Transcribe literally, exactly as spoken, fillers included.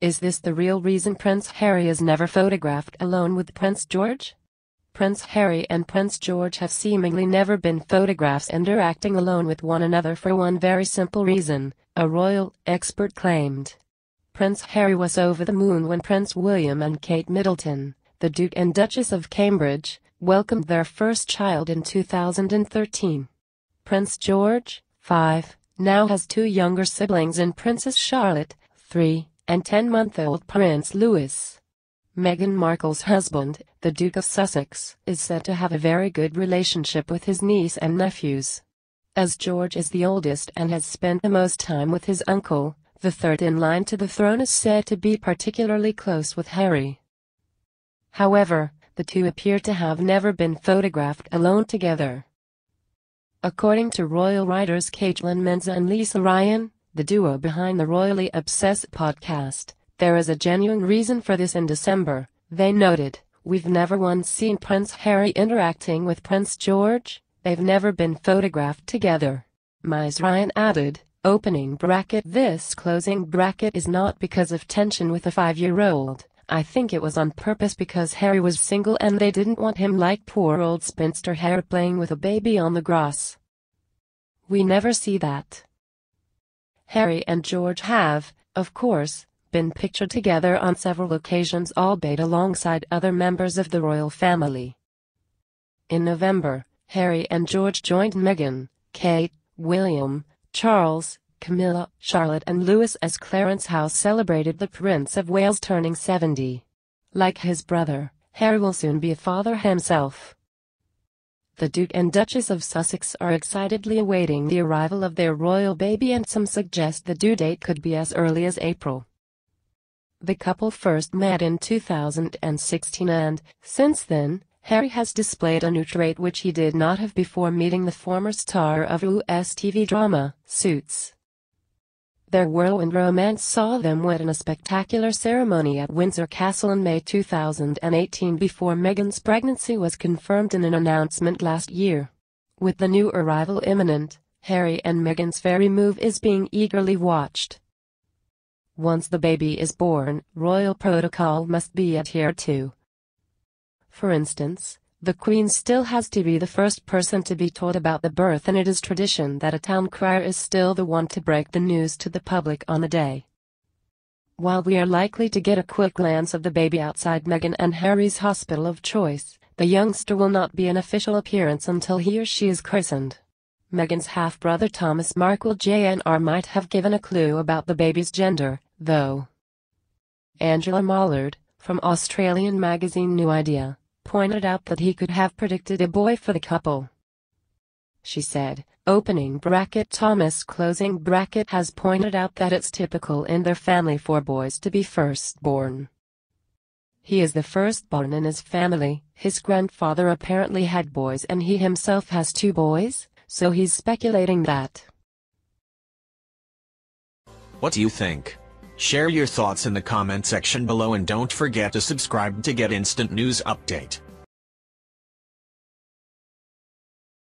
Is this the real reason Prince Harry is never photographed alone with Prince George? Prince Harry and Prince George have seemingly never been photographed interacting alone with one another for one very simple reason, a royal expert claimed. Prince Harry was over the moon when Prince William and Kate Middleton, the Duke and Duchess of Cambridge, welcomed their first child in two thousand thirteen. Prince George, five, now has two younger siblings in Princess Charlotte, three, and ten-month-old Prince Louis. Meghan Markle's husband, the Duke of Sussex, is said to have a very good relationship with his niece and nephews. As George is the oldest and has spent the most time with his uncle, the third in line to the throne is said to be particularly close with Harry. However, the two appear to have never been photographed alone together. According to royal writers Caitlin Menza and Lisa Ryan, the duo behind the Royally Obsessed podcast, there is a genuine reason for this. In December, they noted, "We've never once seen Prince Harry interacting with Prince George, they've never been photographed together." Myles Ryan added, opening bracket this closing bracket is not because of tension with a five-year-old, I think it was on purpose because Harry was single and they didn't want him like poor old spinster Harry playing with a baby on the grass. We never see that. Harry and George have, of course, been pictured together on several occasions albeit alongside other members of the royal family. In November, Harry and George joined Meghan, Kate, William, Charles, Camilla, Charlotte and Louis as Clarence House celebrated the Prince of Wales turning seventy. Like his brother, Harry will soon be a father himself. The Duke and Duchess of Sussex are excitedly awaiting the arrival of their royal baby and some suggest the due date could be as early as April. The couple first met in two thousand sixteen and, since then, Harry has displayed a new trait which he did not have before meeting the former star of U S T V drama, Suits. Their whirlwind romance saw them wed in a spectacular ceremony at Windsor Castle in May two thousand eighteen before Meghan's pregnancy was confirmed in an announcement last year. With the new arrival imminent, Harry and Meghan's very move is being eagerly watched. Once the baby is born, royal protocol must be adhered to. For instance, the Queen still has to be the first person to be told about the birth, and it is tradition that a town crier is still the one to break the news to the public on the day. While we are likely to get a quick glance of the baby outside Meghan and Harry's hospital of choice, the youngster will not be an official appearance until he or she is christened. Meghan's half-brother Thomas Markle J N R might have given a clue about the baby's gender, though. Angela Mollard, from Australian magazine New Idea, pointed out that he could have predicted a boy for the couple. She said, opening bracket Thomas closing bracket has pointed out that it's typical in their family for boys to be firstborn. He is the firstborn in his family, his grandfather apparently had boys and he himself has two boys, so he's speculating that. What do you think? Share your thoughts in the comment section below and don't forget to subscribe to get instant news update.